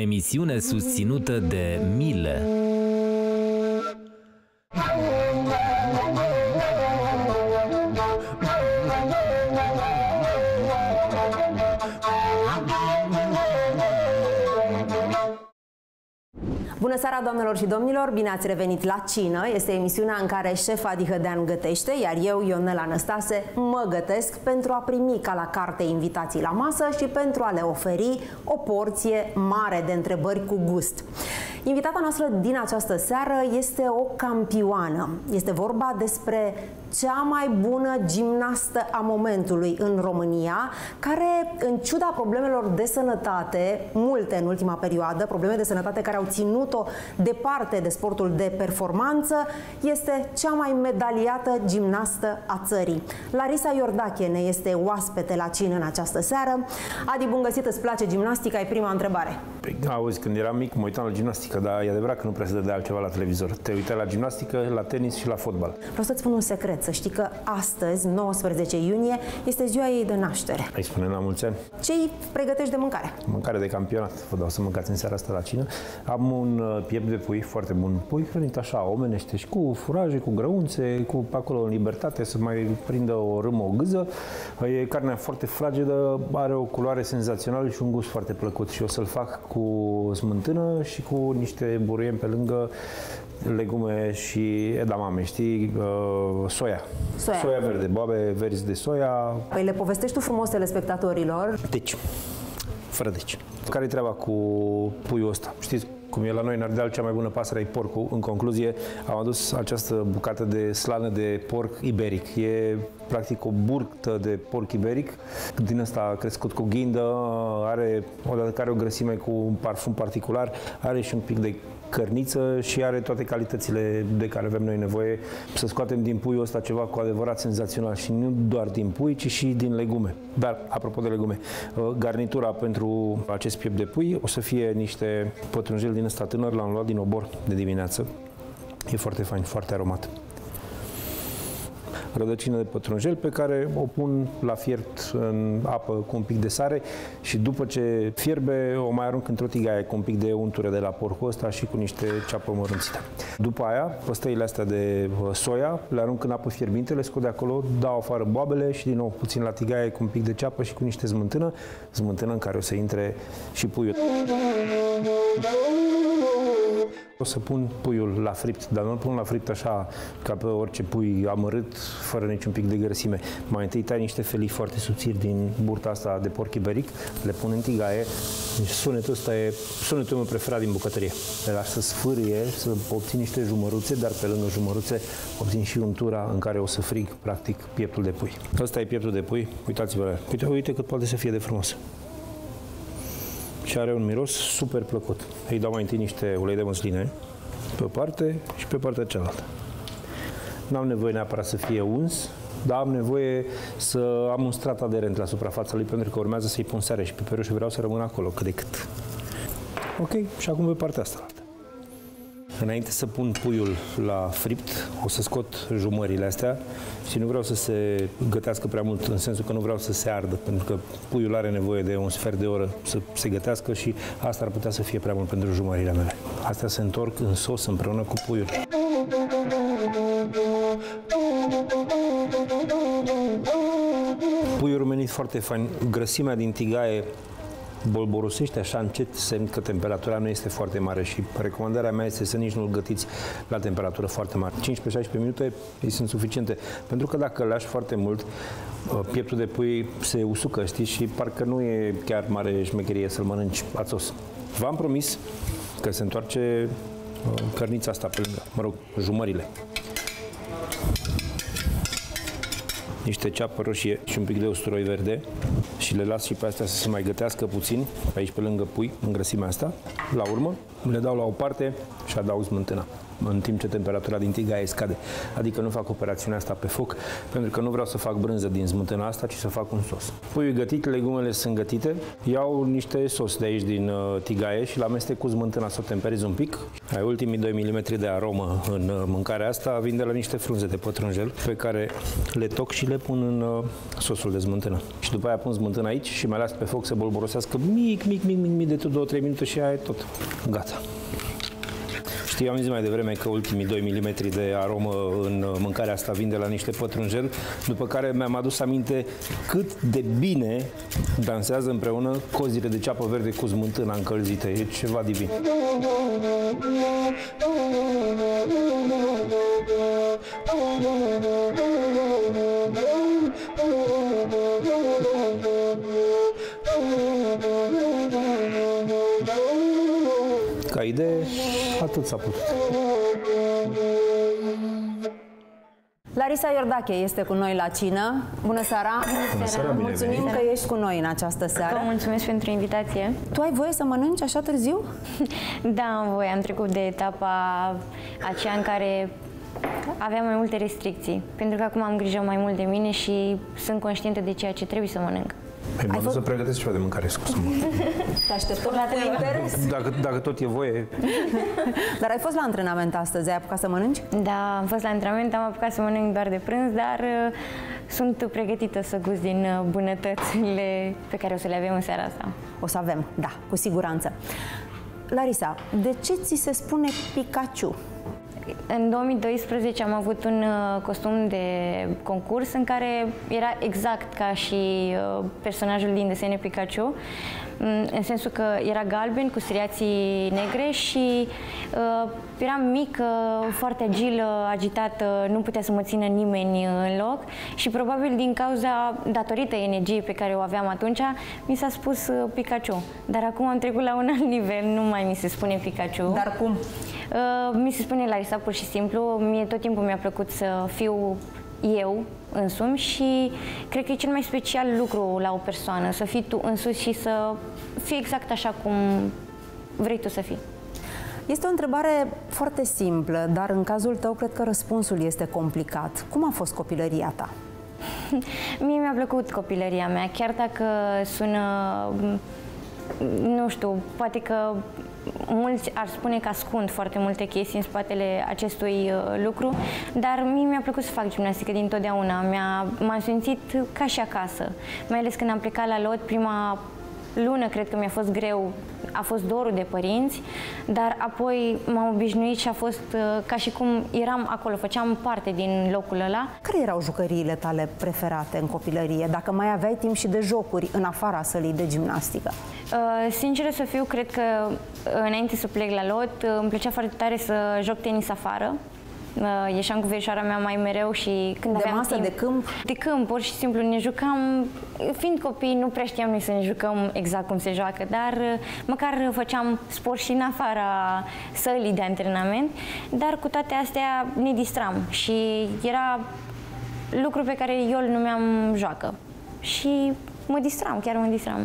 emisiune susținută de Miele. Bună seara, doamnelor și domnilor! Bine ați revenit la Cină! Este emisiunea în care șef Adi Hădean gătește, iar eu, Ionela Năstase, mă gătesc pentru a primi ca la carte invitații la masă și pentru a le oferi o porție mare de întrebări cu gust. Invitata noastră din această seară este o campioană. Este vorba despre cea mai bună gimnastă a momentului în România, care, în ciuda problemelor de sănătate, multe în ultima perioadă, probleme de sănătate care au ținut-o departe de sportul de performanță, este cea mai medaliată gimnastă a țării. Larisa Iordache ne este oaspete la Cină în această seară. Adi, bun găsit, îți place gimnastica? E prima întrebare. Auzi, când eram mic, mă uitam la gimnastică, dar e adevărat că nu prea se dădea altceva la televizor. Te uitai la gimnastică, la tenis și la fotbal. Vreau să-ți spun un secret. Să știi că astăzi, 19 iunie, este ziua ei de naștere. Îi spunem la mulți ani. Ce îi pregătești de mâncare? Mâncare de campionat. Vă dau să mâncați în seara asta la cină. Am un piept de pui foarte bun. Pui hrănit așa, omenește, și cu furaje, cu grăunțe, cu acolo în libertate, să mai prindă o râmă, o gâză. E carnea foarte fragedă, are o culoare senzațională și un gust foarte plăcut. Și o să-l fac cu smântână și cu niște buruieni pe lângă, legume și edamame, știi? Soia verde, boabe verzi de soia. Păi le povestești tu frumos telespectatorilor. Deci, fără deci. Care-i treaba cu puiul ăsta? Știți cum e la noi în Ardeal, cea mai bună pasăre e porcul. În concluzie, am adus această bucată de slană de porc iberic. E practic o burtă de porc iberic. Din ăsta crescut cu ghindă, are, odată care o grăsime cu un parfum particular, are și un pic de cărniță și are toate calitățile de care avem noi nevoie să scoatem din puiul ăsta ceva cu adevărat senzațional și nu doar din pui, ci și din legume. Dar, apropo de legume, garnitura pentru acest piept de pui o să fie niște pătrunjel din ăsta tânăr, l-am luat din obor de dimineață. E foarte fain, foarte aromat. Rădăcină de pătrunjel pe care o pun la fiert în apă cu un pic de sare și după ce fierbe o mai arunc într-o tigaie cu un pic de untură de la porcul ăsta și cu niște ceapă mărunțită. După aia, păstăile astea de soia le arunc în apă fierbinte, le scot de acolo, dau afară boabele și din nou puțin la tigaie cu un pic de ceapă și cu niște smântână, smântână în care o să intre și puiul. O să pun puiul la fript, dar nu-l pun la fript așa ca pe orice pui amărât, fără niciun pic de grăsime. Mai întâi tai niște felii foarte subțiri din burta asta de porc iberic, le pun în tigaie. Sunetul ăsta e sunetul meu preferat din bucătărie. Le las să sfârie, să obțin niște jumăruțe, dar pe lângă jumăruțe obțin și untura în care o să frig, practic, pieptul de pui. Ăsta e pieptul de pui, uitați-vă la el. Uite cât poate să fie de frumos. Și are un miros super plăcut. Îi dau mai întâi niște ulei de măsline pe o parte și pe partea cealaltă. N-am nevoie neapărat să fie uns, dar am nevoie să am un strat aderent la suprafața lui, pentru că urmează să-i pun sare și piperul și vreau să rămână acolo cât de cât. Ok, și acum pe partea asta. Înainte să pun puiul la fript, o să scot jumările astea și nu vreau să se gătească prea mult, în sensul că nu vreau să se ardă, pentru că puiul are nevoie de un sfert de oră să se gătească și asta ar putea să fie prea mult pentru jumările mele. Astea se întorc în sos împreună cu puiul. Puiul rumenit foarte fain, grăsimea din tigaie bolborosește așa încet, semn că temperatura nu este foarte mare și recomandarea mea este să nici nu-l gătiți la temperatură foarte mare. 15-16 minute îi sunt suficiente, pentru că dacă îl lași foarte mult, pieptul de pui se usucă, știi, și parcă nu e chiar mare șmecherie să-l mănânci ațos. V-am promis că se întoarce cărnița asta pe lângă, mă rog, jumările. Niște ceapă roșie și un pic de usturoi verde și le las și pe astea să se mai gătească puțin, pe aici pe lângă pui, în grăsimea asta. La urmă le dau la o parte și adaug smântâna. în timp ce temperatura din tigaie scade. Adică nu fac operațiunea asta pe foc, pentru că nu vreau să fac brânză din smântâna asta, ci să fac un sos. Puiul gătit, legumele sunt gătite, iau niște sos de aici din tigaie și l-amestec cu smântâna să o temperez un pic. Ai ultimii 2 mm de aromă în mâncarea asta, vin de la niște frunze de pătrunjel pe care le toc și le pun în sosul de smântână. Și după aia pun smântână aici și mai las pe foc să bolborosească mic de tot 2-3 minute și aia e tot. Gata. Știi, am zis mai devreme că ultimii 2 mm de aromă în mâncarea asta vin de la niște pătrunjel, după care mi-am adus aminte cât de bine dansează împreună cozile de ceapă verde cu smântâna încălzită. E ceva divin. Ca idee, atât s-a putut. Larisa Iordache este cu noi la cină. Bună seara! Bună seara! Mulțumim că ești cu noi în această seară. Vă mulțumesc pentru invitație. Tu ai voie să mănânci așa târziu? Da, am voie. Am trecut de etapa aceea în care aveam mai multe restricții. Pentru că acum am grijă mai mult de mine și sunt conștientă de ceea ce trebuie să mănânc. Mă duc să pregătesc ceva de mâncare, scuze-mă. Te așteptăm la interes. Dacă tot e voie. Dar ai fost la antrenament astăzi, ai apucat să mănânci? Da, am fost la antrenament, am apucat să mănânc doar de prânz, dar sunt pregătită să gust din bunătățile pe care o să le avem în seara asta. O să avem, da, cu siguranță. Larisa, de ce ți se spune Pikachu? În 2012 am avut un costum de concurs în care era exact ca și personajul din desene Pikachu, în sensul că era galben, cu striații negre și eram mică, foarte agilă, agitată, nu putea să mă țină nimeni în loc și probabil din cauza, datorită energiei pe care o aveam atunci, mi s-a spus Pikachu. Dar acum am trecut la un alt nivel, nu mai mi se spune Pikachu. Dar cum? Mi se spune Larisa, pur și simplu. Mie tot timpul mi-a plăcut să fiu eu însumi și cred că e cel mai special lucru la o persoană, să fii tu însuți și să fii exact așa cum vrei tu să fii. Este o întrebare foarte simplă, dar în cazul tău cred că răspunsul este complicat. Cum a fost copilăria ta? Mie mi-a plăcut copilăria mea, chiar dacă sună, nu știu, poate că mulți ar spune că ascund foarte multe chestii în spatele acestui lucru, dar mie mi-a plăcut să fac gimnastică din totdeauna. M-am simțit ca și acasă, mai ales când am plecat la lot, prima lună cred că mi-a fost greu, a fost dorul de părinți, dar apoi m-am obișnuit și a fost ca și cum eram acolo, făceam parte din locul ăla. Care erau jucăriile tale preferate în copilărie, dacă mai aveai timp și de jocuri în afara sălii de gimnastică? Sinceră să fiu, cred că înainte să plec la lot, îmi plăcea foarte tare să joc tenis afară. Ieșeam cu verișoara mea mai mereu și când aveam timp. De masă, de câmp? De câmp, pur și simplu ne jucam. Fiind copii, nu prea știam noi să ne jucăm exact cum se joacă, dar măcar făceam sport și în afara sălii de antrenament, dar cu toate astea ne distram și era lucru pe care eu îl numeam joacă. Și mă distram, chiar mă distram.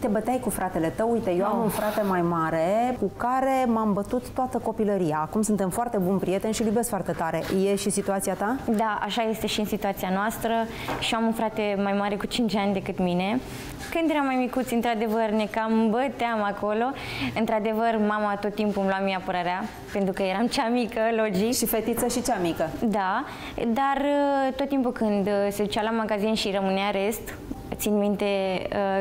Te băteai cu fratele tău? Uite, eu am un frate mai mare cu care m-am bătut toată copilăria. Acum suntem foarte buni prieteni și îl iubesc foarte tare. E și situația ta? Da, așa este și în situația noastră. Și am un frate mai mare cu 5 ani decât mine. Când eram mai micuți, într-adevăr, ne cam băteam acolo. Într-adevăr, mama tot timpul îmi lua mie apărarea, pentru că eram cea mică, logic. Și fetiță și cea mică. Da, dar tot timpul când se ducea la magazin și rămânea rest, țin minte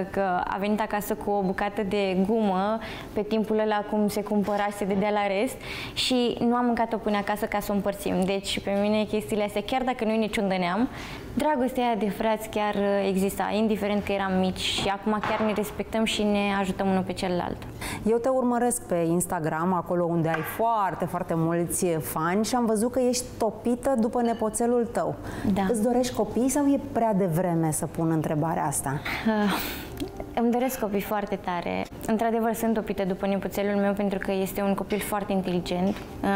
că a venit acasă cu o bucată de gumă pe timpul ăla cum se cumpăra și se dădea la rest și nu am mâncat-o până acasă ca să o împărțim. Deci pe mine chestiile astea, chiar dacă noi ne ciundăneam, dragostea aia de frați chiar exista, indiferent că eram mici și acum chiar ne respectăm și ne ajutăm unul pe celălalt. Eu te urmăresc pe Instagram, acolo unde ai foarte mulți fani și am văzut că ești topită după nepoțelul tău. Da. Îți dorești copii sau e prea devreme să pun întrebarea asta? Îmi doresc copii foarte tare. Într-adevăr, sunt topită după nepoțelul meu pentru că este un copil foarte inteligent.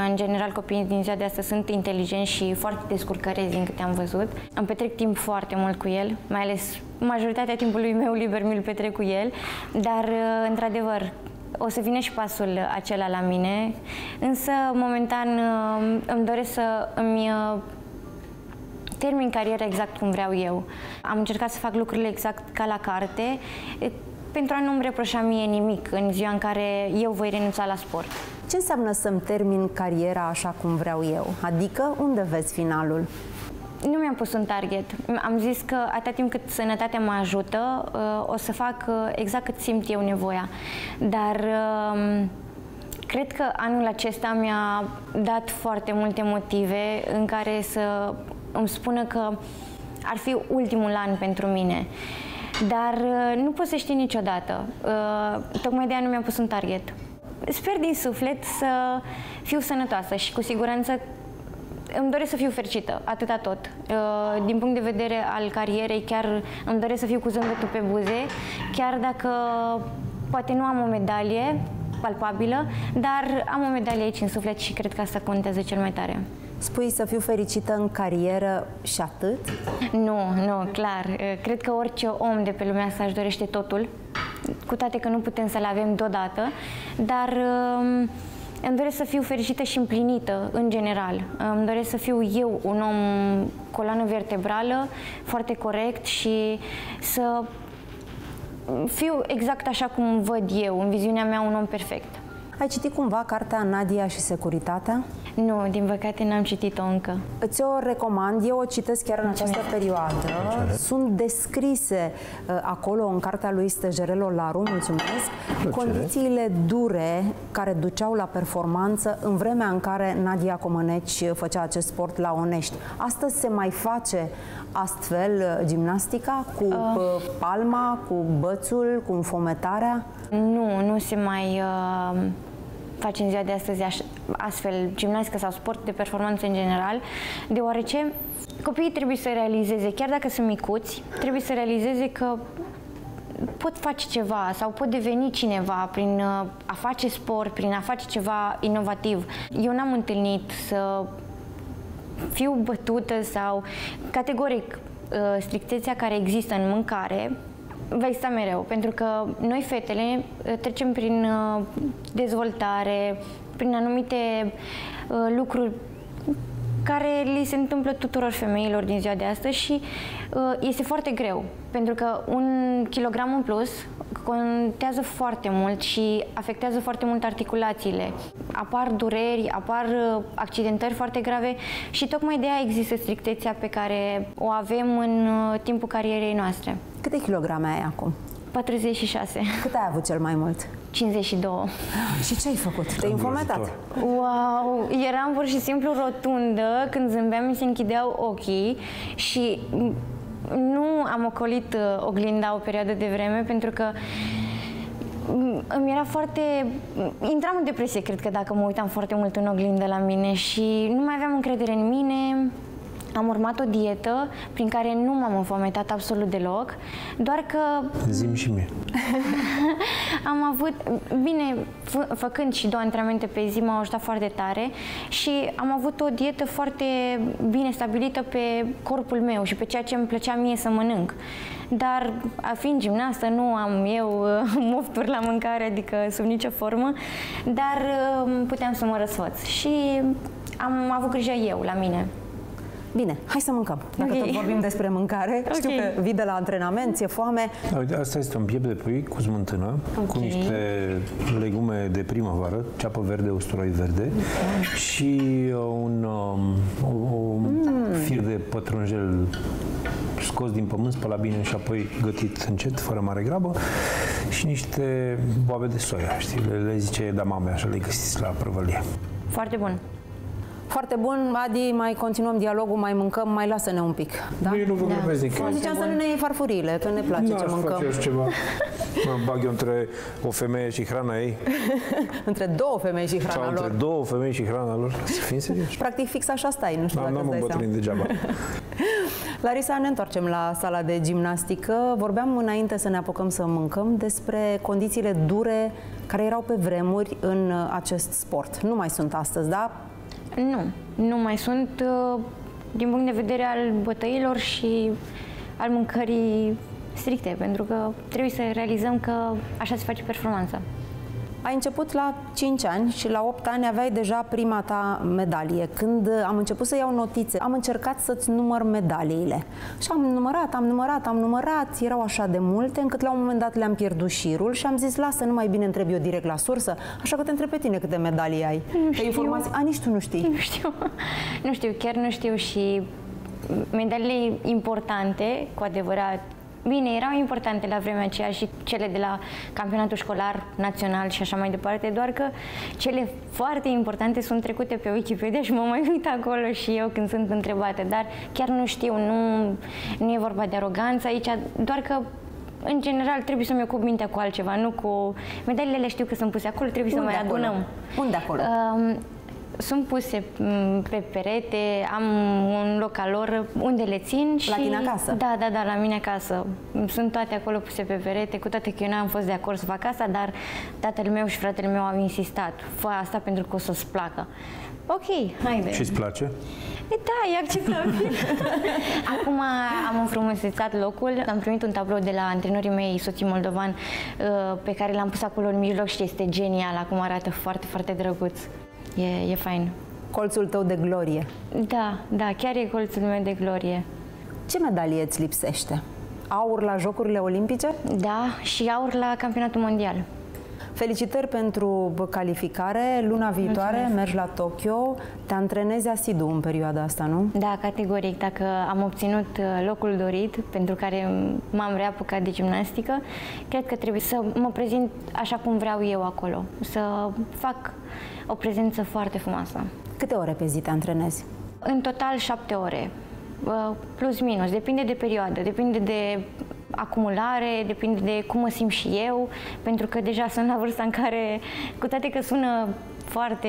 În general, copiii din ziua de astăzi sunt inteligenți și foarte descurcărezi din câte am văzut. Îmi petrec timp foarte mult cu el, mai ales majoritatea timpului meu liber mi-l petrec cu el, dar, într-adevăr, O să vină și pasul acela la mine, însă momentan îmi doresc să îmi termin cariera exact cum vreau eu. Am încercat să fac lucrurile exact ca la carte, pentru a nu-mi reproșa mie nimic în ziua în care eu voi renunța la sport. Ce înseamnă să-mi termin cariera așa cum vreau eu? Adică unde vezi finalul? Nu mi-am pus un target. Am zis că atâta timp cât sănătatea mă ajută, o să fac exact cât simt eu nevoia. Dar cred că anul acesta mi-a dat foarte multe motive în care să îmi spună că ar fi ultimul an pentru mine. Dar nu poți să știi niciodată. Tocmai de-aia nu mi-am pus un target. Sper din suflet să fiu sănătoasă și cu siguranță îmi doresc să fiu fericită, atâta tot. Din punct de vedere al carierei, chiar îmi doresc să fiu cu zâmbetul pe buze, chiar dacă poate nu am o medalie palpabilă, dar am o medalie aici în suflet și cred că asta contează cel mai tare. Spui să fiu fericită în carieră și atât? Nu, nu, clar. Cred că orice om de pe lumea asta își dorește totul, cu toate că nu putem să le avem deodată, dar îmi doresc să fiu fericită și împlinită, în general. Îmi doresc să fiu eu un om coloană vertebrală, foarte corect și să fiu exact așa cum văd eu, în viziunea mea, un om perfect. Ai citit cumva cartea Nadia și securitatea? Nu, din păcate n-am citit-o încă. Îți-o recomand, eu o citesc chiar în această perioadă. Sunt descrise acolo, în cartea lui Stejărel Olaru, mulțumesc, condițiile dure care duceau la performanță în vremea în care Nadia Comăneci făcea acest sport la Onești. Astăzi se mai face astfel gimnastica cu palma, cu bățul, cu înfometarea? Nu, nu se mai... face în ziua de astăzi astfel gimnastică sau sport de performanță în general, deoarece copiii trebuie să realizeze, chiar dacă sunt micuți, trebuie să realizeze că pot face ceva sau pot deveni cineva prin a face sport, prin a face ceva inovativ. Eu n-am întâlnit să fiu bătută sau categoric strictețea care există în mâncare va exista mereu, pentru că noi, fetele, trecem prin dezvoltare, prin anumite lucruri care li se întâmplă tuturor femeilor din ziua de astăzi și este foarte greu, pentru că un kilogram în plus contează foarte mult și afectează foarte mult articulațiile. Apar dureri, apar accidentări foarte grave și tocmai de aia există strictețea pe care o avem în timpul carierei noastre. Câte kilograme ai acum? 46. Cât ai avut cel mai mult? 52. Și ce ai făcut? Te-ai infometat? Wow! Eram pur și simplu rotundă, când zâmbeam mi se închideau ochii și nu am ocolit oglinda o perioadă de vreme pentru că îmi era foarte... Intram în depresie, cred că, dacă mă uitam foarte mult în oglindă la mine și nu mai aveam încredere în mine. Am urmat o dietă prin care nu m-am înfometat absolut deloc, doar că... Zi-mi și mie. Am avut... Bine, făcând și două antrenamente pe zi, m-au ajutat foarte tare și am avut o dietă foarte bine stabilită pe corpul meu și pe ceea ce îmi plăcea mie să mănânc. Dar, fiind gimnastă, nu am eu mofturi la mâncare, adică sub nicio formă, dar puteam să mă răsfăț și am avut grijă eu la mine. Bine, hai să mâncăm. Dacă tot vorbim despre mâncare, știu că vii de la antrenament, ți-e foame. Asta este un piept de pui cu smântână, cu niște legume de primăvară, ceapă verde, usturoi verde și un fir de pătrunjel scos din pământ, spălat bine și apoi gătit încet, fără mare grabă, și niște boabe de soia, știi? Le zice damame, așa le găsiți la prăvălie. Foarte bun. Foarte bun, Adi, mai continuăm dialogul, mai mâncăm, mai lasă-ne un pic. Da? Nu vorbesc nici. Mă ziceam să nu ne iei farfurile, că ne place ce mâncăm. Nu ceva. Mă bag eu între o femeie și hrana ei. Între două femei și hrana lor. Între două femei și hrana lor. Să fim serioși. Practic fix așa stai, nu știu dacă îți dai seama. Nu mă degeaba. Larisa, ne întoarcem la sala de gimnastică. Vorbeam înainte să ne apucăm să mâncăm despre condițiile dure care erau pe vremuri în acest sport. Nu mai sunt astăzi, da? Nu, nu mai sunt din punct de vedere al bătăilor și al mâncării stricte, pentru că trebuie să realizăm că așa se face performanța. Ai început la 5 ani și la 8 ani aveai deja prima ta medalie. Când am început să iau notițe, am încercat să-ți număr medaliile. Și am numărat, erau așa de multe, încât la un moment dat le-am pierdut șirul și am zis, lasă, nu mai bine întreb eu direct la sursă, așa că te întreb pe tine câte medalii ai. Nu știu. Informații... A, nici tu nu știi. Nu știu. Nu știu, chiar nu știu și medalile importante, cu adevărat, bine, erau importante la vremea aceea și cele de la campionatul școlar, național și așa mai departe, doar că cele foarte importante sunt trecute pe Wikipedia și mă mai uit acolo și eu când sunt întrebate, dar chiar nu știu, nu e vorba de aroganță aici, doar că în general trebuie să-mi ocup mintea cu altceva, nu cu... Medalile le știu că sunt puse acolo, trebuie să mai adunăm. Unde acolo? Sunt puse pe perete, am un loc al lor unde le țin și... La tine acasă? Da, da, da, la mine acasă. Sunt toate acolo puse pe perete, cu toate că eu n-am fost de acord să fac asta, dar tatăl meu și fratele meu au insistat. Fă asta pentru că o să-ți placă. Ok, haide. Și-ți place? Da, e acceptabil. Acum am înfrumusețat locul. Am primit un tablou de la antrenorii mei, soții moldovan, pe care l-am pus acolo în mijloc și este genial. Acum arată foarte, foarte drăguț. E fain. Colțul tău de glorie. Da, da, chiar e colțul meu de glorie. Ce medalie îți lipsește? Aur la Jocurile Olimpice? Da, și aur la Campionatul Mondial. Felicitări pentru calificare. Luna viitoare mergi la Tokyo. Te antrenezi asidu în perioada asta, nu? Da, categoric. Dacă am obținut locul dorit, pentru care m-am reapucat de gimnastică, cred că trebuie să mă prezint așa cum vreau eu acolo. Să fac o prezență foarte frumoasă. Câte ore pe zi te antrenezi? În total 7 ore. Plus minus. Depinde de perioadă, depinde de acumulare, depinde de cum mă simt și eu, pentru că deja sunt la vârsta în care, cu toate că sună foarte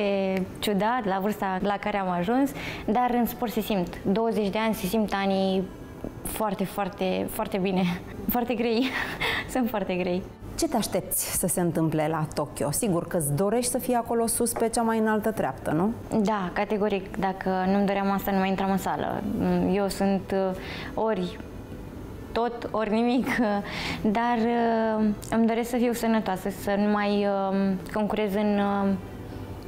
ciudat, la vârsta la care am ajuns, dar în sport se simt. 20 de ani se simt anii foarte, foarte, foarte bine. Foarte grei. Sunt foarte grei. Ce te aștepți să se întâmple la Tokyo? Sigur că îți dorești să fii acolo sus pe cea mai înaltă treaptă, nu? Da, categoric. Dacă nu-mi doream asta, nu mai intram în sală. Eu sunt ori tot, ori nimic, dar îmi doresc să fiu sănătoasă, să nu mai concurez în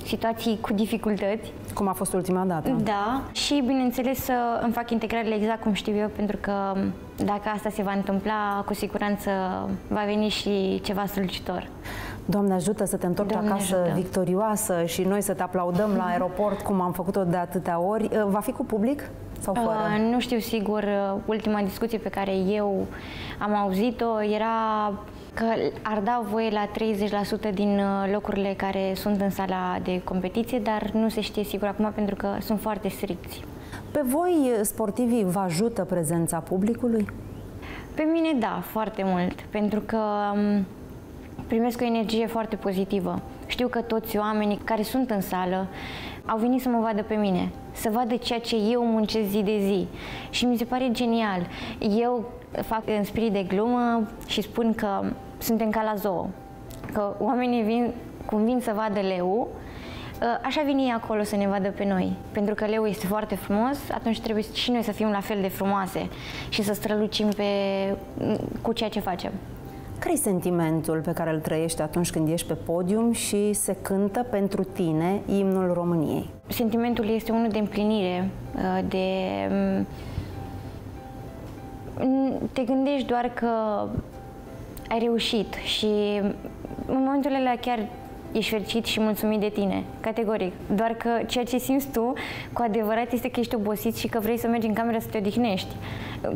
situații cu dificultăți. Cum a fost ultima dată. Da, și bineînțeles să îmi fac integrările exact cum știu eu, pentru că dacă asta se va întâmpla, cu siguranță va veni și ceva strălucitor. Doamne ajută să te întorci acasă victorioasă și noi să te aplaudăm la aeroport, cum am făcut-o de atâtea ori. Va fi cu public? Sau fără? Nu știu sigur. Ultima discuție pe care eu am auzit-o era că ar da voie la 30% din locurile care sunt în sala de competiție, dar nu se știe sigur acum pentru că sunt foarte stricți. Pe voi, sportivii, vă ajută prezența publicului? Pe mine, da, foarte mult, pentru că primesc o energie foarte pozitivă. Știu că toți oamenii care sunt în sală au venit să mă vadă pe mine, să vadă ceea ce eu muncesc zi de zi și mi se pare genial. Eu fac în spirit de glumă și spun că suntem ca la zoo, că oamenii vin, cum vin să vadă leu, așa vin ei acolo să ne vadă pe noi. Pentru că leu este foarte frumos, atunci trebuie și noi să fim la fel de frumoase și să strălucim cu ceea ce facem. Care-i sentimentul pe care îl trăiești atunci când ești pe podium și se cântă pentru tine imnul României? Sentimentul este unul de împlinire, de... Te gândești doar că ai reușit și în momentul ăla chiar ești fericit și mulțumit de tine, categoric. Doar că ceea ce simți tu, cu adevărat, este că ești obosit și că vrei să mergi în cameră să te odihnești.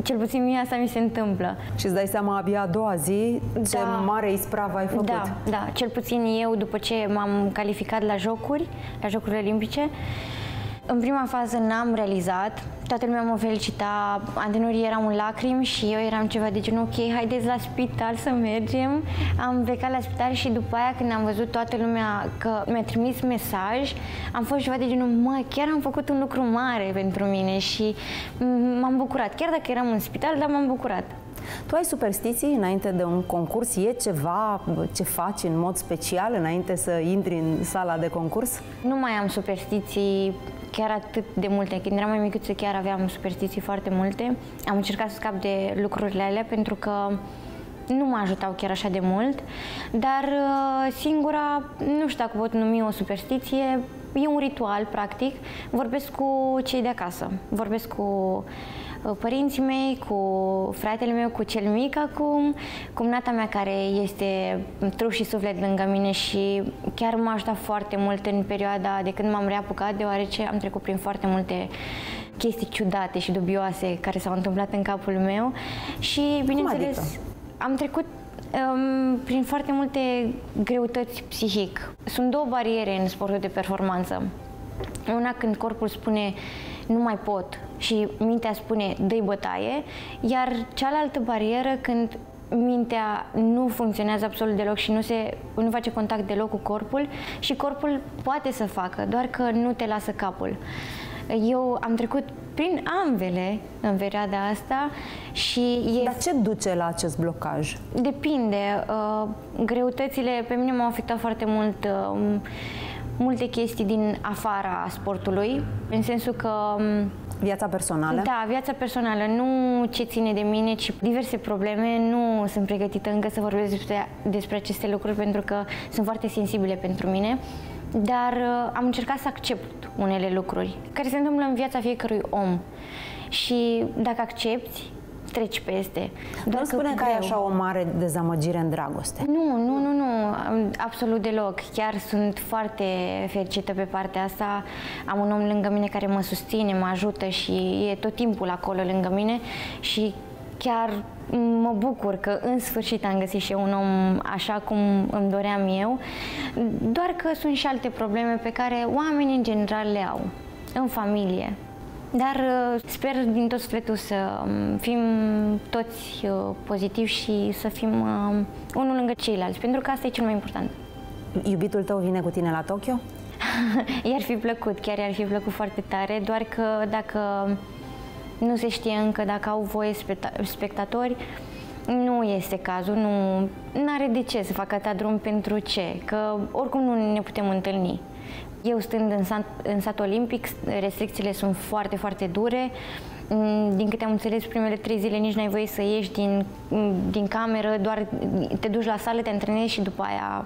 Cel puțin mie asta mi se întâmplă. Și îți dai seama abia a doua zi ce mare ispravă ai făcut. Da, da. Cel puțin eu, după ce m-am calificat la jocuri, la Jocurile Olimpice, în prima fază n-am realizat, toată lumea mă felicita, antrenorii erau în lacrimi și eu eram ceva de genul, ok, haideți la spital să mergem. Am plecat la spital și după aia când am văzut toată lumea că mi-a trimis mesaj, am fost ceva de genul, mă, chiar am făcut un lucru mare pentru mine și m-am bucurat, chiar dacă eram în spital, dar m-am bucurat. Tu ai superstiții înainte de un concurs? E ceva ce faci în mod special înainte să intri în sala de concurs? Nu mai am superstiții chiar atât de multe. Când eram mai micuță chiar aveam superstiții foarte multe. Am încercat să scap de lucrurile alea pentru că nu mă ajutau chiar așa de mult, dar singura, nu știu dacă pot numi o superstiție, e un ritual, practic. Vorbesc cu cei de acasă, vorbesc cu părinții mei, cu fratele meu, cu cel mic acum, cu cumnata mea care este trup și suflet lângă mine și chiar m-a ajutat foarte mult în perioada de când m-am reapucat, deoarece am trecut prin foarte multe chestii ciudate și dubioase care s-au întâmplat în capul meu și, bineînțeles, adică? Am trecut prin foarte multe greutăți psihic. Sunt două bariere în sportul de performanță. Una când corpul spune nu mai pot și mintea spune dă-i bătaie, iar cealaltă barieră când mintea nu funcționează absolut deloc și nu face contact deloc cu corpul și corpul poate să facă, doar că nu te lasă capul. Eu am trecut prin ambele în perioada asta și... Dar ce duce la acest blocaj? Depinde. Greutățile pe mine m-au afectat foarte mult multe chestii din afara sportului, în sensul că... Viața personală? Da, viața personală. Nu ce ține de mine, ci diverse probleme. Nu sunt pregătită încă să vorbesc despre aceste lucruri pentru că sunt foarte sensibile pentru mine. Dar am încercat să accept unele lucruri care se întâmplă în viața fiecărui om. Și dacă accepti, treci peste. Doar nu spune că ai așa o mare dezamăgire în dragoste. Nu, absolut deloc. Chiar sunt foarte fericită pe partea asta. Am un om lângă mine care mă susține, mă ajută și e tot timpul acolo lângă mine și chiar mă bucur că în sfârșit am găsit și eu un om așa cum îmi doream eu, doar că sunt și alte probleme pe care oamenii în general le au în familie. Dar sper din tot sufletul să fim toți pozitivi și să fim unul lângă ceilalți, pentru că asta e cel mai important. Iubitul tău vine cu tine la Tokyo? I-ar fi plăcut, chiar i-ar fi plăcut foarte tare, doar că dacă nu se știe încă dacă au voie spectatori, nu este cazul, nu are de ce să facă atâta drum pentru ce, că oricum nu ne putem întâlni. Eu stând în sat olimpic, restricțiile sunt foarte, foarte dure. Din câte am înțeles, primele 3 zile nici n-ai voie să ieși din cameră, doar te duci la sală, te antrenezi și după aia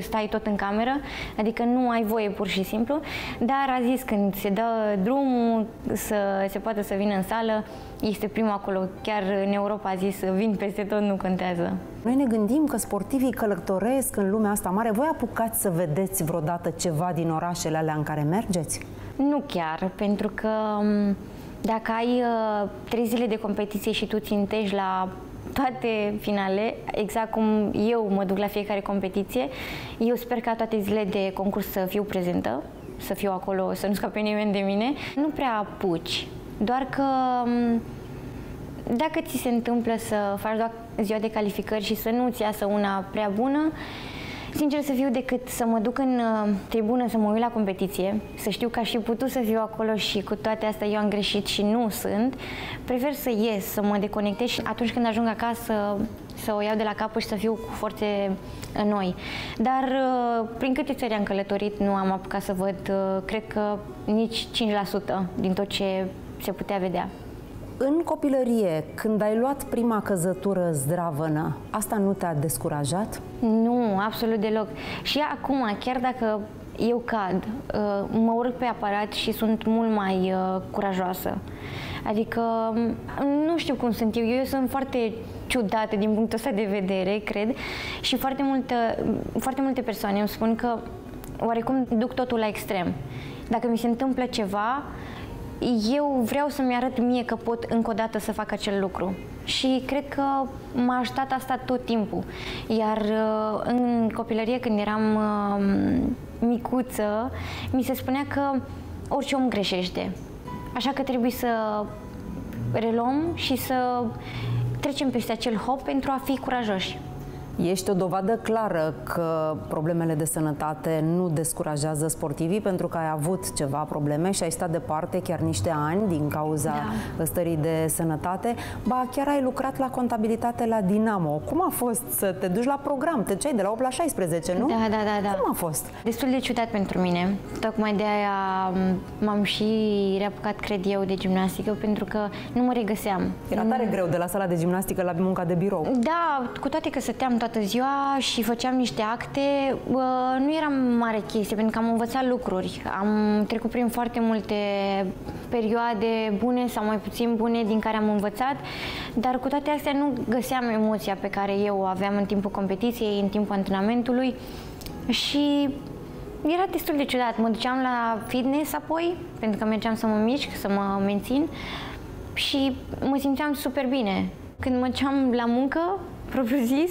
stai tot în cameră. Adică nu ai voie pur și simplu. Dar a zis când se dă drumul să se poată să vină în sală, este primul acolo. Chiar în Europa a zis vin peste tot, nu contează. Noi ne gândim că sportivii călătoresc în lumea asta mare. Voi apucați să vedeți vreodată ceva din orașele alea în care mergeți? Nu chiar, pentru că dacă ai 3 zile de competiție și tu țintești la toate finale, exact cum eu mă duc la fiecare competiție, eu sper ca toate zilele de concurs să fiu prezentă, să fiu acolo, să nu scape nimeni de mine. Nu prea apuci, doar că dacă ți se întâmplă să faci doar ziua de calificări și să nu ți iasă una prea bună, sincer să fiu, decât să mă duc în tribună să mă uit la competiție, să știu că aș fi putut să fiu acolo și cu toate astea eu am greșit și nu sunt, prefer să ies, să mă deconectez și atunci când ajung acasă să o iau de la capăt și să fiu cu forțe noi. Dar prin câte țări am călătorit nu am apucat să văd, cred că nici 5% din tot ce se putea vedea. În copilărie, când ai luat prima căzătură zdravănă, asta nu te-a descurajat? Nu, absolut deloc. Și acum, chiar dacă eu cad, mă urc pe aparat și sunt mult mai curajoasă. Adică, nu știu cum sunt eu, sunt foarte ciudată din punctul ăsta de vedere, cred, și foarte multe persoane îmi spun că oarecum duc totul la extrem. Dacă mi se întâmplă ceva, eu vreau să-mi arăt mie că pot încă o dată să fac acel lucru și cred că m-a ajutat asta tot timpul. Iar în copilărie, când eram micuță, mi se spunea că orice om greșește, așa că trebuie să reluăm și să trecem peste acel hop pentru a fi curajoși. Ești o dovadă clară că problemele de sănătate nu descurajează sportivii, pentru că ai avut ceva probleme și ai stat departe chiar niște ani din cauza stării de sănătate. Ba, chiar ai lucrat la contabilitate la Dinamo. Cum a fost să te duci la program? Te duceai de la 8 la 16, nu? Da. Cum a fost? Destul de ciudat pentru mine. Tocmai de aia m-am și reapucat, cred eu, de gimnastică, pentru că nu mă regăseam. Era tare greu de la sala de gimnastică la munca de birou. Da, cu toate că stăteam toată ziua și făceam niște acte, nu eram mare chestie, pentru că am învățat lucruri. Am trecut prin foarte multe perioade bune sau mai puțin bune din care am învățat, dar cu toate astea nu găseam emoția pe care eu o aveam în timpul competiției, în timpul antrenamentului și era destul de ciudat. Mă duceam la fitness apoi, pentru că mergeam să mă mișc, să mă mențin și mă simțeam super bine. Când mergeam la muncă, propriu zis,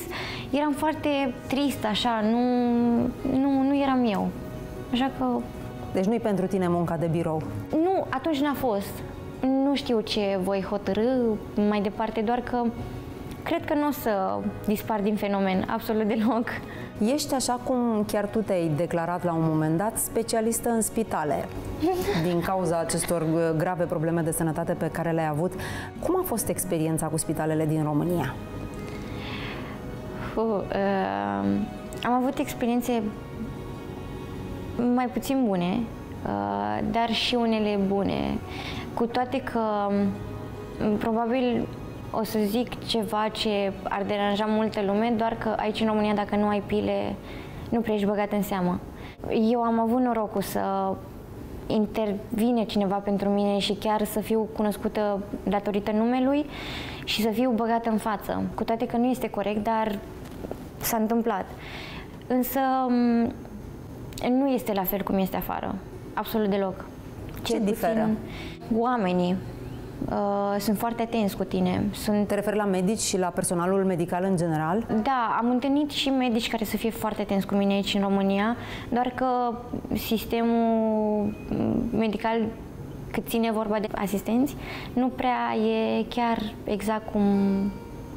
eram foarte tristă, așa, nu eram eu. Așa că... Deci nu-i pentru tine munca de birou? Nu, atunci n-a fost. Nu știu ce voi hotărî mai departe, doar că cred că nu o să dispar din fenomen, absolut deloc. Ești, așa cum chiar tu te-ai declarat la un moment dat, specialistă în spitale din cauza acestor grave probleme de sănătate pe care le-ai avut. Cum a fost experiența cu spitalele din România? Am avut experiențe mai puțin bune, dar și unele bune. Cu toate că probabil o să zic ceva ce ar deranja multă lume, doar că aici în România, dacă nu ai pile, nu prea ești băgat în seamă. Eu am avut norocul să intervine cineva pentru mine și chiar să fiu cunoscută datorită numelui și să fiu băgată în față. Cu toate că nu este corect, dar s-a întâmplat. Însă nu este la fel cum este afară. Absolut deloc. Ce diferă? Oamenii sunt foarte atenți cu tine. Te referi la medici și la personalul medical în general? Da, am întâlnit și medici care să fie foarte atenți cu mine aici în România, doar că sistemul medical, cât ține vorba de asistenți, nu prea e chiar exact cum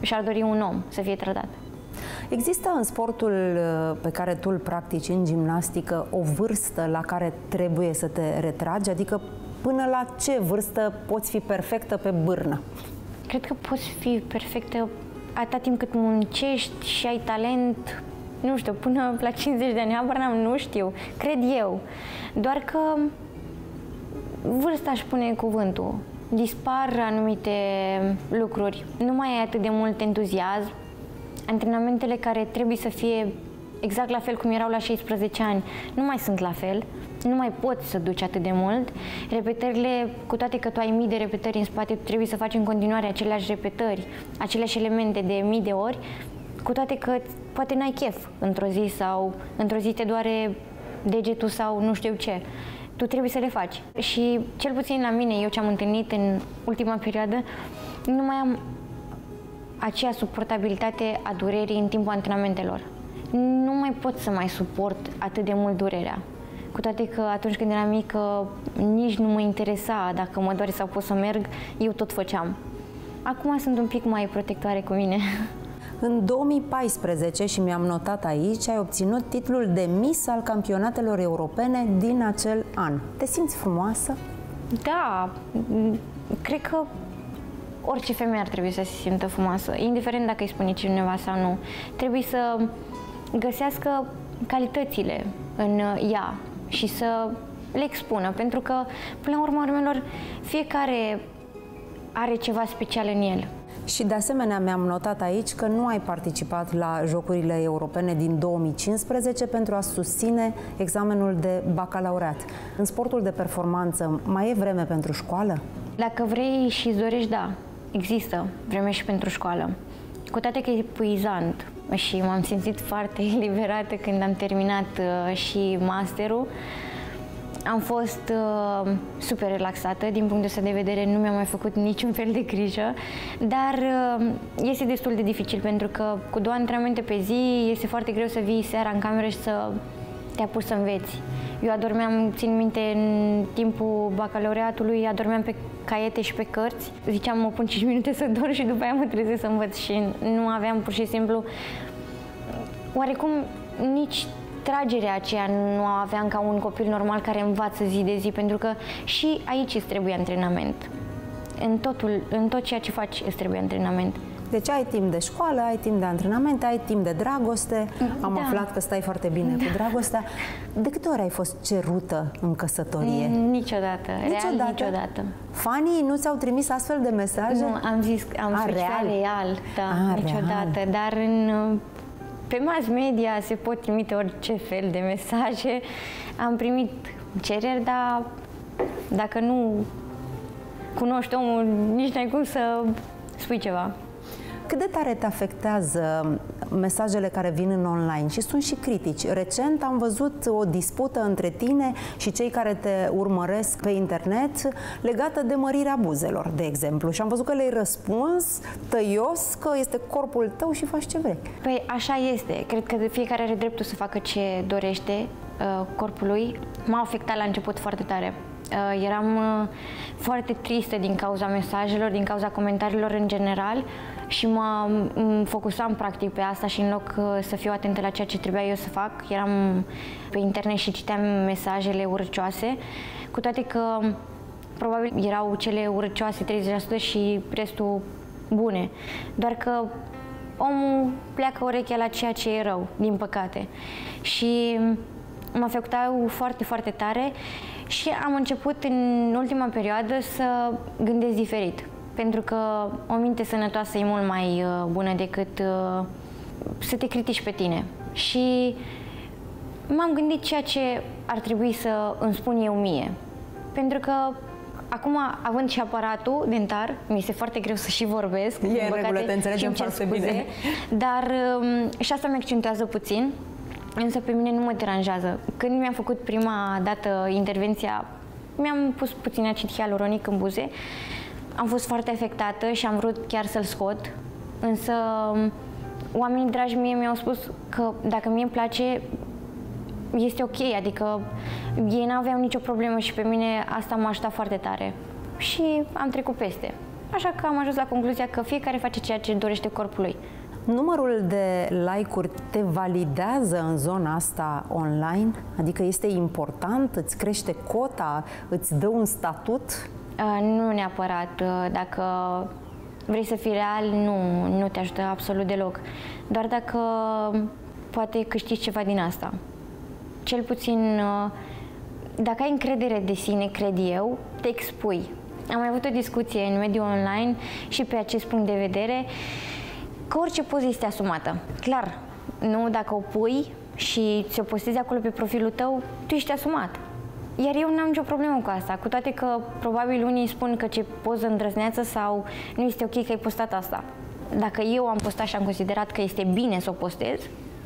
și-ar dori un om să fie tratat. Există în sportul pe care tu îl practici, în gimnastică, o vârstă la care trebuie să te retragi? Adică până la ce vârstă poți fi perfectă pe bârnă? Cred că poți fi perfectă atâta timp cât muncești și ai talent, nu știu, până la 50 de ani, habar n-am, nu știu, cred eu. Doar că vârsta își pune cuvântul. Dispar anumite lucruri. Nu mai ai atât de mult entuziasm. Antrenamentele care trebuie să fie exact la fel cum erau la 16 ani nu mai sunt la fel. Nu mai poți să duci atât de mult. Repetările, cu toate că tu ai mii de repetări în spate, trebuie să faci în continuare aceleași repetări, aceleași elemente de mii de ori, cu toate că poate n-ai chef într-o zi sau într-o zi te doare degetul sau nu știu ce. Tu trebuie să le faci. Și cel puțin la mine, eu ce am întâlnit în ultima perioadă, nu mai am aceea suportabilitate a durerii în timpul antrenamentelor. Nu mai pot să mai suport atât de mult durerea. Cu toate că atunci când eram mică, nici nu mă interesa dacă mă doare sau pot să merg, eu tot făceam. Acum sunt un pic mai protectoare cu mine. În 2014, și mi-am notat aici, ai obținut titlul de Miss al campionatelor europene din acel an. Te simți frumoasă? Da, cred că orice femeie ar trebui să se simtă frumoasă, indiferent dacă îi spune cineva sau nu. Trebuie să găsească calitățile în ea și să le expună, pentru că, până la urma urmelor, fiecare are ceva special în el. Și de asemenea mi-am notat aici că nu ai participat la Jocurile Europene din 2015 pentru a susține examenul de bacalaureat. În sportul de performanță mai e vreme pentru școală? Dacă vrei și îți dorești, da, există vreme și pentru școală. Cu toate că e epuizant și m-am simțit foarte eliberată când am terminat și masterul. Am fost super relaxată, din punctul ăsta de vedere nu mi-am mai făcut niciun fel de grijă, dar este destul de dificil pentru că cu 2 antrenamente pe zi este foarte greu să vii seara în cameră și să te apuci să înveți. Eu adormeam, țin minte, în timpul bacalaureatului, adormeam pe caiete și pe cărți. Ziceam, mă pun 5 minute să dorm și după aia mă trezesc să învăț și nu aveam pur și simplu oarecum nici tragerea aceea nu aveam ca un copil normal care învață zi de zi, pentru că și aici îți trebuie antrenament. În tot ceea ce faci îți trebuie antrenament. Deci ai timp de școală, ai timp de antrenamente, ai timp de dragoste. Am aflat că stai foarte bine cu dragostea. De câte ori ai fost cerută în căsătorie? Niciodată. Real, niciodată. Fanii nu ți-au trimis astfel de mesaje? Nu, am zis că am real, da, niciodată. Dar pe mass media se pot trimite orice fel de mesaje. Am primit cereri, dar dacă nu cunoști omul, nici n-ai cum să spui ceva. Cât de tare te afectează mesajele care vin în online? Și sunt și critici. Recent am văzut o dispută între tine și cei care te urmăresc pe internet legată de mărirea buzelor, de exemplu. Și am văzut că le-ai răspuns tăios că este corpul tău și faci ce vrei. Păi așa este. Cred că fiecare are dreptul să facă ce dorește corpului. M-a afectat la început foarte tare. Eram foarte tristă din cauza mesajelor, din cauza comentariilor în general și mă focusam practic pe asta și în loc să fiu atentă la ceea ce trebuia eu să fac, eram pe internet și citeam mesajele urcioase, cu toate că probabil erau cele urcioase 30% și restul bune, doar că omul pleacă urechea la ceea ce e rău, din păcate. Și mă afectau foarte, foarte tare. Și am început în ultima perioadă să gândesc diferit, pentru că o minte sănătoasă e mult mai bună decât să te critici pe tine. Și m-am gândit ceea ce ar trebui să îmi spun eu mie, pentru că acum, având și aparatul dentar, mi este foarte greu să și vorbesc. E în regulă, te înțelegem foarte bine. Dar și asta mi accentuează puțin. Însă pe mine nu mă deranjează. Când mi-am făcut prima dată intervenția, mi-am pus puțin acid hialuronic în buze. Am fost foarte afectată și am vrut chiar să-l scot. Însă oamenii dragi mie mi-au spus că dacă mie îmi place, este ok. Adică ei n-aveau nicio problemă și pe mine asta m-a ajutat foarte tare. Și am trecut peste. Așa că am ajuns la concluzia că fiecare face ceea ce dorește corpul lui. Numărul de like-uri te validează în zona asta online? Adică este important? Îți crește cota? Îți dă un statut? Nu neapărat. Dacă vrei să fii real, nu te ajută absolut deloc. Doar dacă poate câștigi ceva din asta. Cel puțin, dacă ai încredere de sine, cred eu, te expui. Am mai avut o discuție în mediul online și pe acest punct de vedere, că orice poză este asumată. Clar, nu? Dacă o pui și ți-o postezi acolo pe profilul tău, tu ești asumat. Iar eu n-am nicio problemă cu asta, cu toate că probabil unii spun că ce poză îndrăzneață sau nu este ok că ai postat asta. Dacă eu am postat și am considerat că este bine să o postez,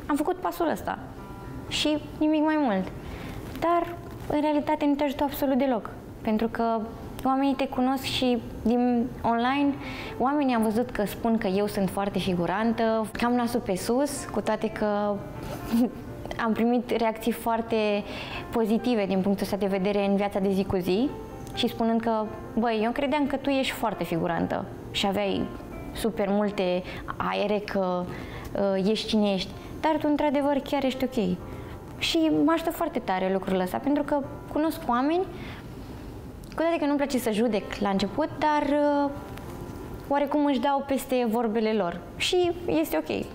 am făcut pasul ăsta. Și nimic mai mult. Dar, în realitate, nu te ajută absolut deloc. Pentru că oamenii te cunosc și din online, oamenii am văzut că spun că eu sunt foarte figurantă, cam nasul pe sus, cu toate că am primit reacții foarte pozitive din punctul ăsta de vedere în viața de zi cu zi și spunând că, băi, eu credeam că tu ești foarte figurantă și aveai super multe aere că ești cine ești, dar tu într-adevăr chiar ești ok. Și mă ajută foarte tare lucrul ăsta, pentru că cunosc oameni. Cu toate că nu-mi place să judec la început, dar oarecum își dau peste vorbele lor și este ok.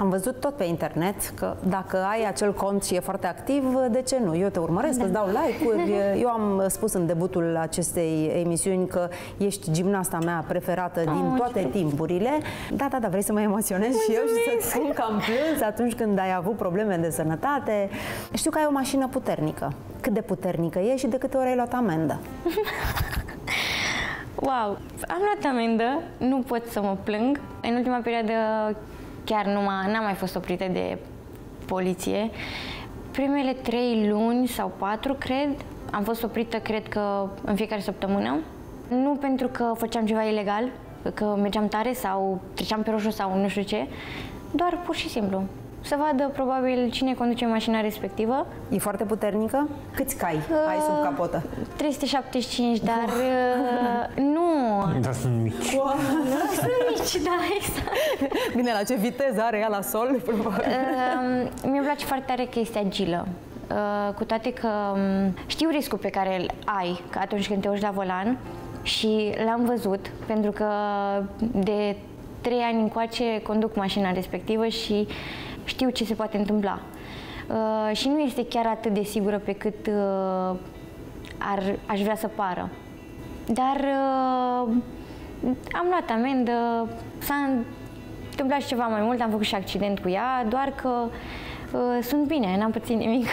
Am văzut tot pe internet că dacă ai acel cont și e foarte activ, de ce nu? Eu te urmăresc, îți dau like-uri. Eu am spus în debutul acestei emisiuni că ești gimnasta mea preferată din toate timpurile. Da, vrei să mă emoționez și eu și să-ți spun că am plâns atunci când ai avut probleme de sănătate. Știu că ai o mașină puternică. Cât de puternică e și de câte ori ai luat amendă? Wow! Am luat amendă, nu pot să mă plâng. În ultima perioadă chiar n-am mai fost oprită de poliție. Primele 3 luni sau 4, cred, am fost oprită, cred că în fiecare săptămână. Nu pentru că făceam ceva ilegal, că mergeam tare sau treceam pe roșu sau nu știu ce, doar pur și simplu. să vadă probabil cine conduce mașina respectivă. E foarte puternică? Câți cai ai sub capotă? 375, dar nu... Dar sunt mici. Sunt mici, da, exact. Bine, la ce viteză are ea la sol, probabil. Mi-e place foarte tare că este agilă. Cu toate că știu riscul pe care îl ai atunci când te urci la volan și l-am văzut, pentru că de 3 ani încoace conduc mașina respectivă și știu ce se poate întâmpla. Și nu este chiar atât de sigură pe cât aș vrea să pară. Dar am luat amendă, s-a întâmplat și ceva mai mult, am făcut și accident cu ea, doar că sunt bine, n-am pățit nimic.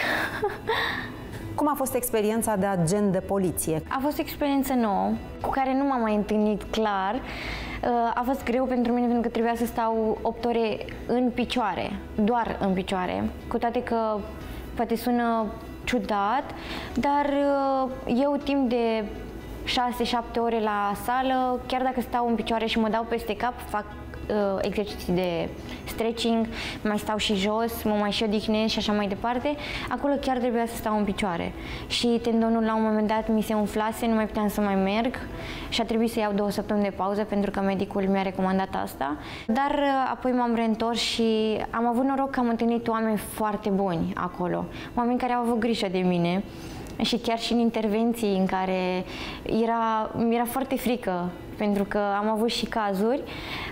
Cum a fost experiența de agent de poliție? A fost o experiență nouă, cu care nu m-am mai întâlnit clar. A fost greu pentru mine pentru că trebuia să stau 8 ore în picioare, doar în picioare, cu toate că poate sună ciudat, dar eu timp de 6-7 ore la sală, chiar dacă stau în picioare și mă dau peste cap, fac exerciții de stretching, mai stau și jos, mă mai și odihnesc și așa mai departe, acolo chiar trebuia să stau în picioare. Și tendonul la un moment dat mi se umflase, nu mai puteam să mai merg și a trebuit să iau 2 săptămâni de pauză pentru că medicul mi-a recomandat asta. Dar apoi m-am reîntors și am avut noroc că am întâlnit oameni foarte buni acolo, oameni care au avut grijă de mine și chiar și în intervenții în care mi-era foarte frică, pentru că am avut și cazuri,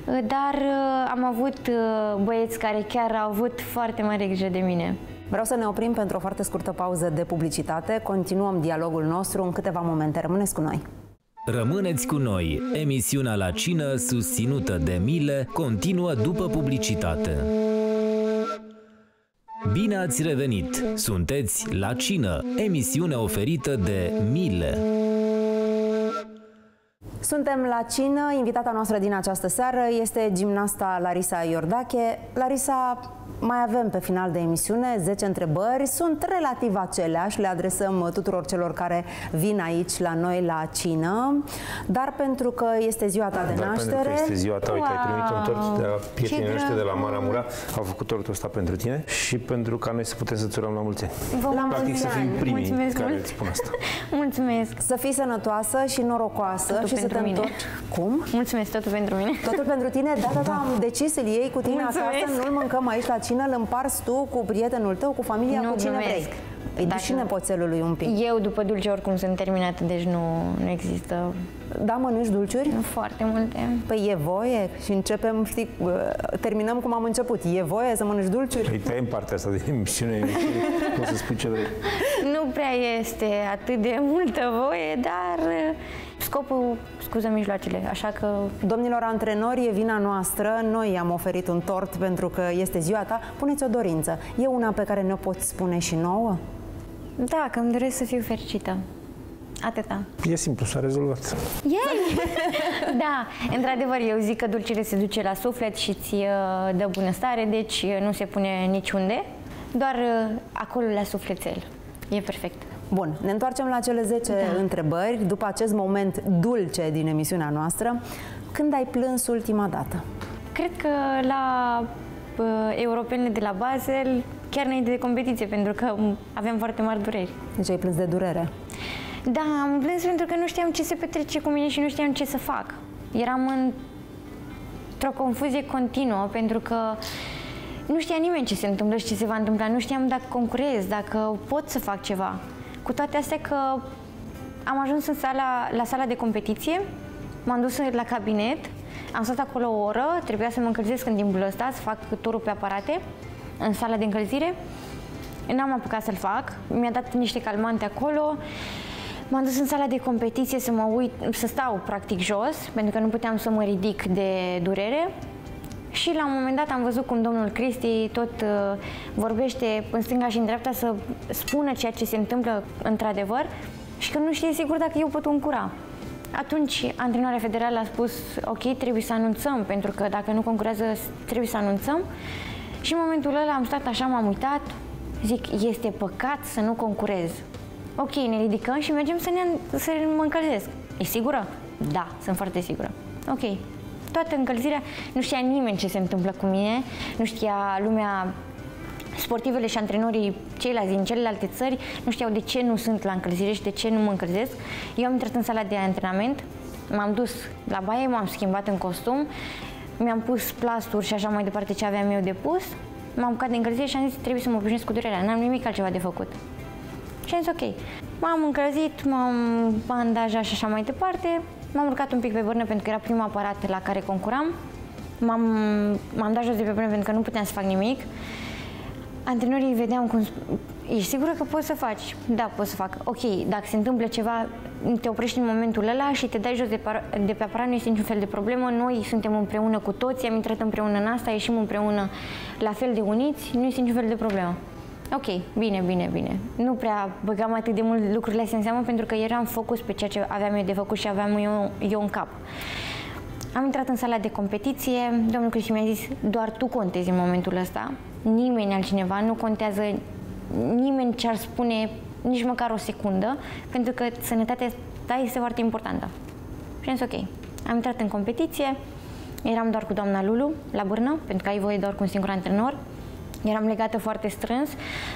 dar am avut băieți care chiar au avut foarte mare grijă de mine. Vreau să ne oprim pentru o foarte scurtă pauză de publicitate. Continuăm dialogul nostru în câteva momente. Rămâneți cu noi! Rămâneți cu noi! Emisiunea La Cină, susținută de Miele, continuă după publicitate. Bine ați revenit! Sunteți La Cină, emisiune oferită de Miele. Suntem la cină. Invitata noastră din această seară este gimnasta Larisa Iordache. Larisa, mai avem pe final de emisiune 10 întrebări. Sunt relativ aceleași, le adresăm tuturor celor care vin aici la noi la cină. Dar pentru că este ziua ta de naștere... Pentru că este ziua ta, uite, ai primit un tort de la prietenii noștri de la Maramura. Au făcut tortul ăsta pentru tine și pentru ca noi să putem să-ți urăm la mulți ani. Practic să fim primii care îți spun asta. Mulțumesc! Să fii sănătoasă și norocoasă și să te întorci. Cum? Mulțumesc, totul pentru mine. Totul pentru tine? Da, am decis să-l iei cu tine acasă, nu-l mâncăm aici la cină, îl împarți tu cu prietenul tău, cu familia, cu cine vrei. Îi duci și nepoțelului un pic. Eu după dulce oricum sunt terminată, deci nu există... Da, mănânci dulciuri? Foarte multe. Păi e voie și începem, știi, terminăm cum am început. E voie să mănânci dulciuri? Păi tăiem partea asta de emisiune, o să spui ce vrei. Nu prea este atât de multă voie, dar... Scopul scuză mijloacele, așa că... Domnilor antrenori, e vina noastră. Noi i-am oferit un tort pentru că este ziua ta. Puneți o dorință. E una pe care ne-o poți spune și nouă? Da, că îmi doresc să fiu fericită. Atâta. E simplu, s-a rezolvat. Yay! Da, într-adevăr, eu zic că dulcele se duce la suflet și ți dă bunăstare, deci nu se pune niciunde, doar acolo la sufletel. E perfect. Bun, ne întoarcem la cele 10 întrebări după acest moment dulce din emisiunea noastră. Când ai plâns ultima dată? Cred că la europenele de la Basel, chiar înainte de competiție, pentru că aveam foarte mari dureri. Deci ai plâns de durere? Da, am plâns pentru că nu știam ce se petrece cu mine și nu știam ce să fac. Eram într-o confuzie continuă, pentru că nu știa nimeni ce se întâmplă și ce se va întâmpla. Nu știam dacă concurez, dacă pot să fac ceva. Cu toate astea că am ajuns în la sala de competiție, m-am dus la cabinet, am stat acolo o oră, trebuia să mă încălzesc în timpul ăsta, să fac turul pe aparate, în sala de încălzire. N-am apucat să-l fac, mi-a dat niște calmante acolo, m-am dus în sala de competiție să mă uit, să stau practic jos, pentru că nu puteam să mă ridic de durere. Și la un moment dat am văzut cum domnul Cristi tot vorbește în stânga și în dreapta să spună ceea ce se întâmplă într-adevăr și că nu știe sigur dacă eu pot concura. Atunci antrenoarea federală a spus, ok, trebuie să anunțăm, pentru că dacă nu concurează trebuie să anunțăm. Și în momentul ăla am stat așa, m-am uitat, zic, este păcat să nu concurez. Ok, ne ridicăm și mergem să mă încălzesc. E sigură? Da, sunt foarte sigură. Ok. Toată încălzirea, nu știa nimeni ce se întâmplă cu mine, nu știa lumea sportivele și antrenorii ceilalți din celelalte țări nu știau de ce nu sunt la încălzire și de ce nu mă încălzesc. Eu am intrat în sala de antrenament, m-am dus la baie, m-am schimbat în costum, mi-am pus plasturi și așa mai departe ce aveam eu de pus, m-am apucat de încălzire și am zis trebuie să mă obișnuiesc cu durerea, n-am nimic altceva de făcut. Și am zis ok. M-am încălzit, m-am bandajat și așa mai departe, m-am urcat un pic pe bârnă pentru că era prima aparat la care concuram, m-am dat jos de pe bârnă pentru că nu puteam să fac nimic. Antrenorii vedeam cum... Ești sigură că poți să faci? Da, pot să fac. Ok, dacă se întâmplă ceva, te oprești în momentul ăla și te dai jos de pe aparat, nu este niciun fel de problemă, noi suntem împreună cu toți, am intrat împreună în asta, ieșim împreună la fel de uniți, nu este niciun fel de problemă. Ok, bine, bine, bine. Nu prea băgam atât de mult lucrurile astea în seamă pentru că eram focus pe ceea ce aveam eu de făcut și aveam eu în cap. Am intrat în sala de competiție, domnul Cristi mi-a zis, doar tu contezi în momentul ăsta, nimeni altcineva, nu contează nimeni ce ar spune nici măcar o secundă, pentru că sănătatea ta este foarte importantă. Și am zis, ok, am intrat în competiție, eram doar cu doamna Lulu la bârnă, pentru că ai voie doar cu un singur antrenor. Eram legată foarte strâns,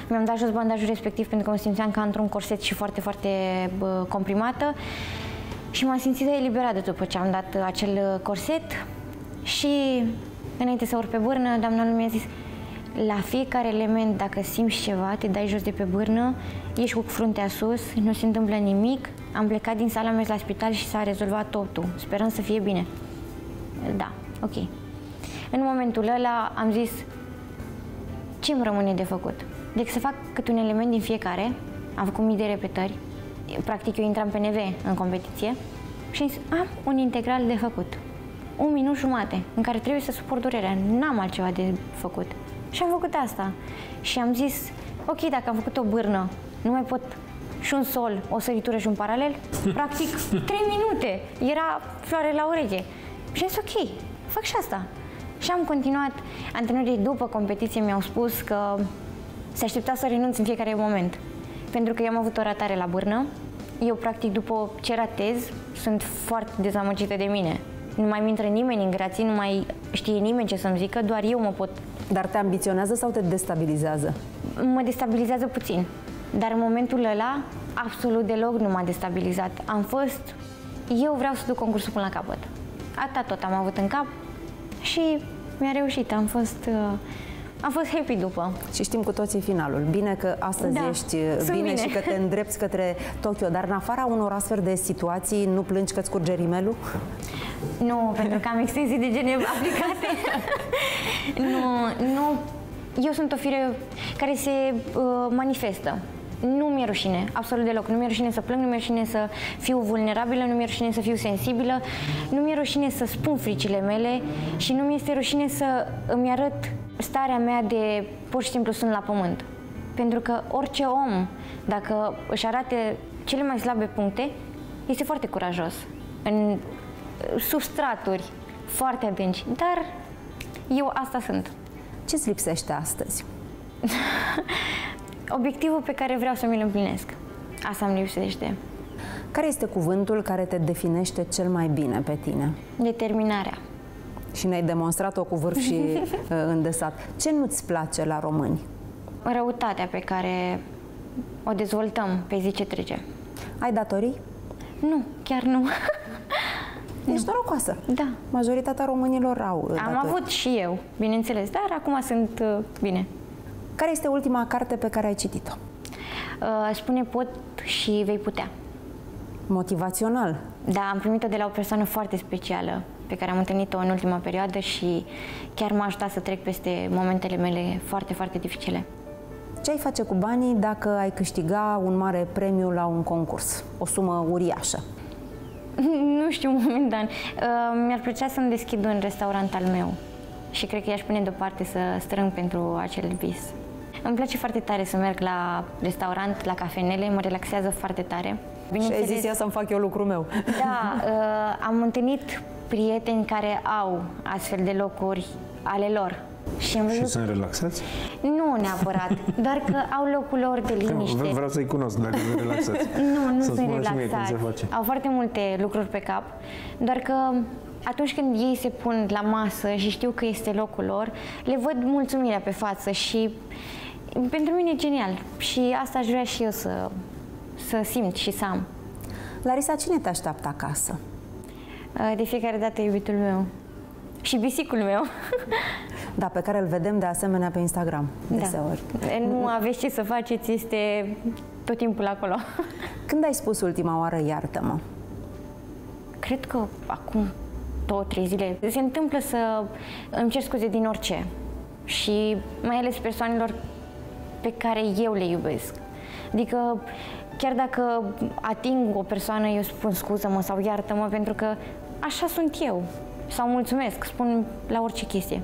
mi-am dat jos bandajul respectiv pentru că mă simțeam ca într-un corset și foarte, foarte comprimată și m-am simțit eliberată după ce am dat acel corset și înainte să urc pe bârnă, doamna lui mi-a zis la fiecare element, dacă simți ceva, te dai jos de pe bârnă, ești cu fruntea sus, nu se întâmplă nimic, am plecat din sală, am mers la spital și s-a rezolvat totul, sperăm să fie bine. Da, ok. În momentul ăla am zis ce îmi rămâne de făcut? Deci să fac câte un element din fiecare, am făcut mii de repetări, practic eu intram pe NV în competiție și am zis, am un integral de făcut, 1 minut jumate, în care trebuie să suport durerea, n-am altceva de făcut. Și am făcut asta. Și am zis, ok, dacă am făcut o bârnă, nu mai pot și un sol, o săritură și un paralel, practic 3 minute, era floare la ureche. Și am zis, ok, fac și asta. Și am continuat. Antrenorii după competiție mi-au spus că se aștepta să renunț în fiecare moment. Pentru că eu am avut o ratare la bârnă. Eu, practic, după ce ratez, sunt foarte dezamăgită de mine. Nu mai intră nimeni în grații, nu mai știe nimeni ce să-mi zică, doar eu mă pot... Dar te ambiționează sau te destabilizează? Mă destabilizează puțin. Dar în momentul ăla, absolut deloc nu m-a destabilizat. Am fost... Eu vreau să duc concursul până la capăt. Atât tot am avut în cap și... mi-a reușit, am fost happy după. Și știm cu toții finalul. Bine că astăzi ești bine și că te îndrepți către Tokyo, dar în afara unor astfel de situații nu plângi că-ți curge rimelul? Nu, pentru că am extensii de gene aplicate. Nu, eu sunt o fire care se manifestă. Nu mi-e rușine, absolut deloc. Nu mi-e rușine să plâng, nu mi-e rușine să fiu vulnerabilă, nu mi-e rușine să fiu sensibilă, nu mi-e rușine să spun fricile mele și nu mi-este rușine să îmi arăt starea mea de pur și simplu sunt la pământ. Pentru că orice om, dacă își arate cele mai slabe puncte, este foarte curajos. În substraturi foarte adânci, dar eu asta sunt. Ce-ți lipsește astăzi? Obiectivul pe care vreau să mi-l împlinesc. Asta îmi lipsește. Care este cuvântul care te definește cel mai bine pe tine? Determinarea. Și ne-ai demonstrat-o cu vârf și îndesat. Ce nu-ți place la români? Răutatea pe care o dezvoltăm pe zi ce trece. Ai datorii? Nu, chiar nu. Ești norocoasă. Da. Majoritatea românilor au datorii. Am avut și eu, bineînțeles, dar acum sunt bine. Care este ultima carte pe care ai citit-o? Spune pot și vei putea. Motivațional. Da, am primit-o de la o persoană foarte specială pe care am întâlnit-o în ultima perioadă și chiar m-a ajutat să trec peste momentele mele foarte, foarte dificile. Ce ai face cu banii dacă ai câștiga un mare premiu la un concurs? O sumă uriașă. Nu știu, momentan. Mi-ar plăcea să-mi deschid un restaurant al meu și cred că i-aș pune deoparte să strâng pentru acel vis. Îmi place foarte tare să merg la restaurant, la cafenele, mă relaxează foarte tare. Și ai zis ia să-mi fac eu lucrul meu. Da, am întâlnit prieteni care au astfel de locuri ale lor. Și sunt relaxați? Nu neapărat, doar că au locul lor de liniște. Vreau să-i cunosc dacă sunt relaxați. Nu, nu sunt relaxați. Au foarte multe lucruri pe cap, doar că atunci când ei se pun la masă și știu că este locul lor, le văd mulțumirea pe față și Pentru mine e genial și asta aș vrea și eu să simt și să am. Larisa, cine te așteaptă acasă? De fiecare dată iubitul meu și bisicul meu. Da, pe care îl vedem de asemenea pe Instagram deseori. Da. Nu aveți ce să faceți, este tot timpul acolo. Când ai spus ultima oară iartă-mă? Cred că acum 2-3 zile. Se întâmplă să îmi cer scuze din orice și mai ales persoanelor pe care eu le iubesc. Adică chiar dacă ating o persoană, eu spun scuză-mă sau iartă-mă pentru că așa sunt eu. Sau mulțumesc, spun la orice chestie.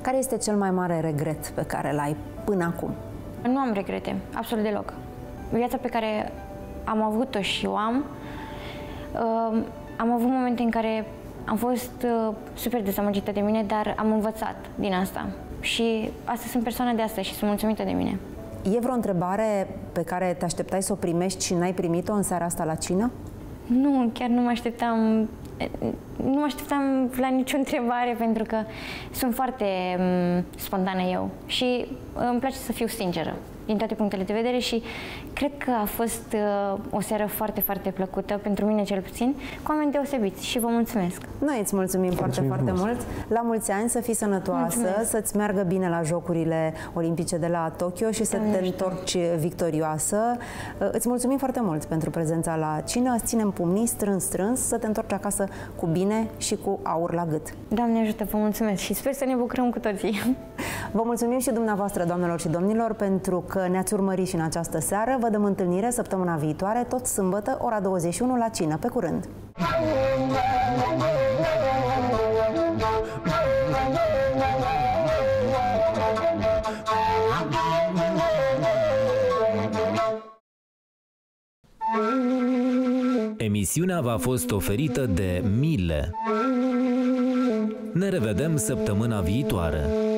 Care este cel mai mare regret pe care l-ai până acum? Nu am regrete, absolut deloc. Viața pe care am avut-o și o am, am avut momente în care am fost super dezamăgită de mine, dar am învățat din asta. Și astăzi sunt persoana de asta și sunt mulțumită de mine. E vreo întrebare pe care te așteptai să o primești și n-ai primit-o în seara asta la cină? Nu, chiar nu mă așteptam. Nu mă așteptam la nicio întrebare pentru că sunt foarte spontană eu și îmi place să fiu sinceră din toate punctele de vedere și cred că a fost o seară foarte, foarte plăcută, pentru mine cel puțin, cu oameni deosebiți și vă mulțumesc. Noi îți mulțumim foarte, foarte mult. La mulți ani, să fii sănătoasă, să-ți meargă bine la Jocurile Olimpice de la Tokyo și să te întorci victorioasă. Îți mulțumim foarte mult pentru prezența la cină, îți ținem pumnii strâns, strâns, să te întorci acasă cu bine și cu aur la gât. Doamne ajută, vă mulțumesc și sper să ne bucurăm cu toții. Vă mulțumim și dumneavoastră, doamnelor și domnilor, pentru că ne-ați urmărit și în această seară. Vă dăm întâlnire săptămâna viitoare, tot sâmbătă, ora 21, la cină. Pe curând! Emisiunea v-a fost oferită de Miele. Ne revedem săptămâna viitoare!